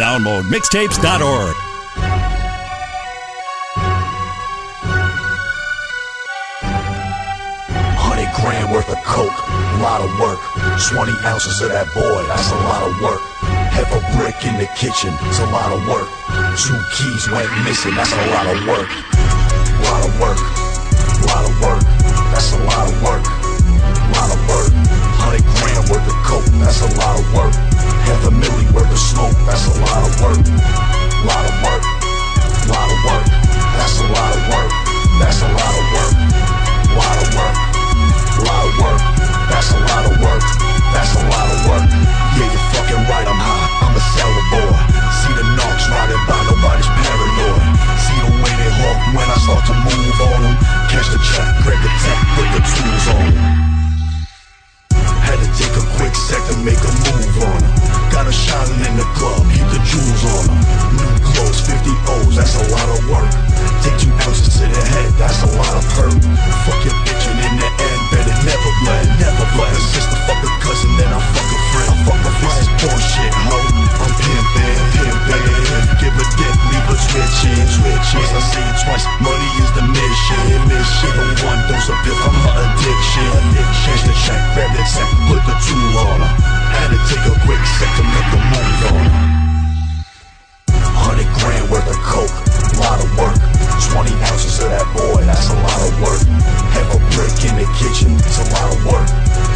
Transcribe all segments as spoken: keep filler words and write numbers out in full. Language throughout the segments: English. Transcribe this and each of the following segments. download mixtapes dot org. one hundred grand worth of coke, a lot of work. twenty ounces of that boy, that's a lot of work. Half a brick in the kitchen, it's a lot of work. Two keys went missing, that's a lot of work. A lot of work, a lot of work, that's a lot of work. A lot of work, one hundred grand worth of coke, that's a lot of work. Half a milli worth of smoke, that's a lot of work. A lot of work, a lot of work, that's a lot of work. That's a lot of work, a lot of work, a lot of work. That's a lot of work, that's a lot of work. Yeah, you're fucking right, I'm high, I'm a cellar boy. See the knocks riding by, nobody's paranoid. See the way they hawk when I start to move on them. Catch the check, break the tech, put the tools on them. Had to take a quick sec to make a move on them. Got her shining in the club, keep the jewels on them. New clothes, fifty O's, that's a lot of work. Take two ounces to the head, that's a lot of hurt. Fuck your bitch and in the end, better never blend. Never blend. It's just a fucking cousin, then I fuck a friend. I fuck a friend. This is bullshit, ho. I'm pimpin', pimpin'. Give a dip, leave a twitchin', twitchin'. Once I say it twice, money is the mission. Mission. The one dose of pill, I'm her addiction. Change the check, grab the tech, put the tool on her. Had to take a quick sec to make a move on her. one hundred grand worth of coke, a lot of work. twenty ounces of that boy, that's a lot of work. Have a brick in the kitchen, it's a lot of work.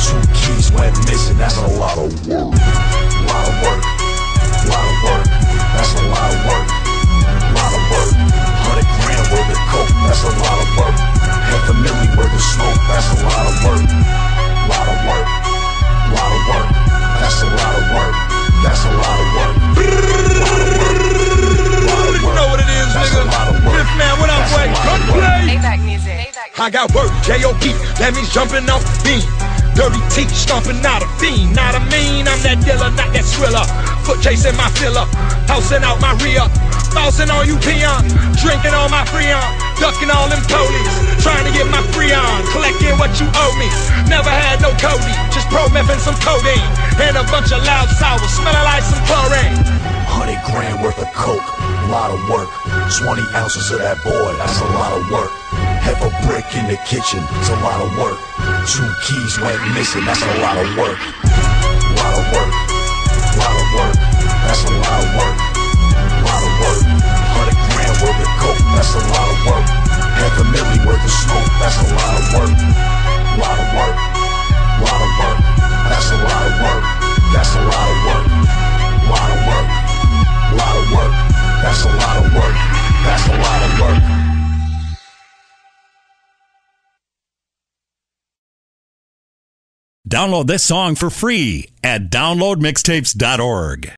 Two keys went missing, that's a lot of work. A lot of work, a lot of work, that's a lot of work. A lot of work, one hundred grand worth of coke, that's a lot of work. Half a milli worth of smoke, that's a lot of work. A lot of work, a lot of work, that's a lot of work. That's a lot of work. You know what it is, nigga. This man went out way. Come play. Playback music. I got work, J O B, that means jumping off the beam. Dirty teeth, stomping out a fiend. Not I mean, I'm that dealer, not that thriller. Foot chasing my filler, housing out my rear. Bouncing on you peon, drinking all my freon. Ducking all them police, trying to get my free on. Collecting what you owe me, never had no Cody. Just pro-meth and some codeine, and a bunch of loud sours, smelling like some chlorine. one hundred grand worth of coke, a lot of work. twenty ounces of that boy, that's a lot of work. Have a brick in the kitchen, it's a lot of work. Two keys went missing, that's a lot of work. A lot of work, a lot of work, that's a lot of work. A lot of work, one hundred grand worth of coke, that's a lot of work. Half a milli worth of smoke, that's a lot of work. A lot of work, a lot of work, that's a lot of work. That's a lot of work, a lot of work, a lot of work. That's a lot of work, that's a lot of work. Download this song for free at download mixtapes dot org.